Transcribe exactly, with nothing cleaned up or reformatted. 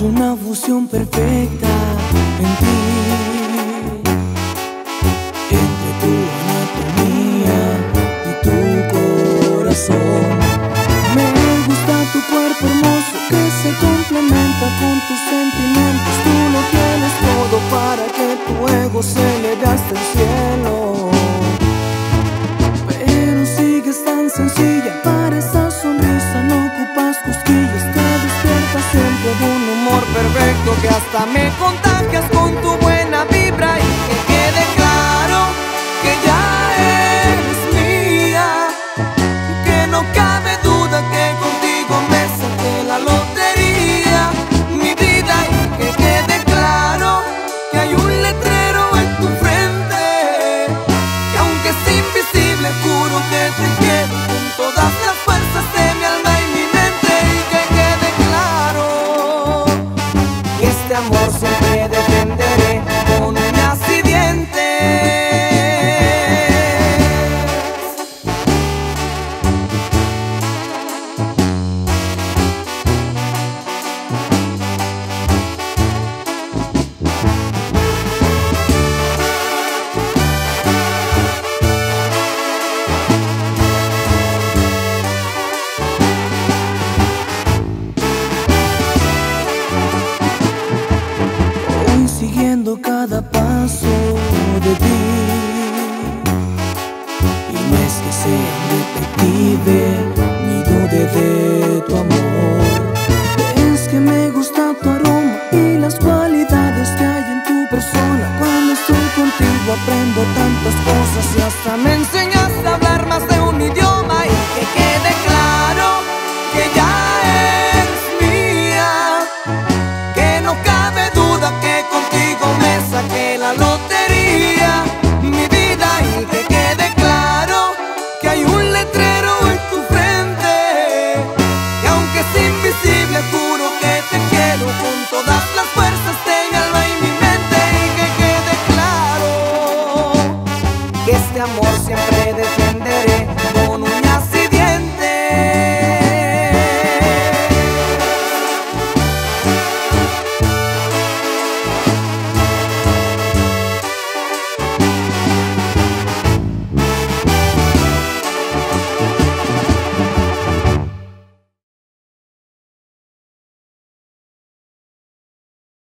Una fusión perfecta en ti, entre tu anatomía y tu corazón. Me gusta tu cuerpo hermoso que se complementa con tus sentimientos. Tú lo tienes todo para que tu ego se eleve hasta el cielo. Pero sigues tan sencilla para esa sonrisa, no ocupas cosquillas. Siempre de un humor perfecto que hasta me contagias con tu buena vibra. Y que quede claro que ya eres mía, que no cabe duda que contigo me saqué la lotería, mi vida. Y que quede claro que hay un letrero en tu frente, que aunque es invisible juro que te quiero con todas las fuerzas de mi alma y mi mente. Y que quede amor, siempre defenderé con un accidente.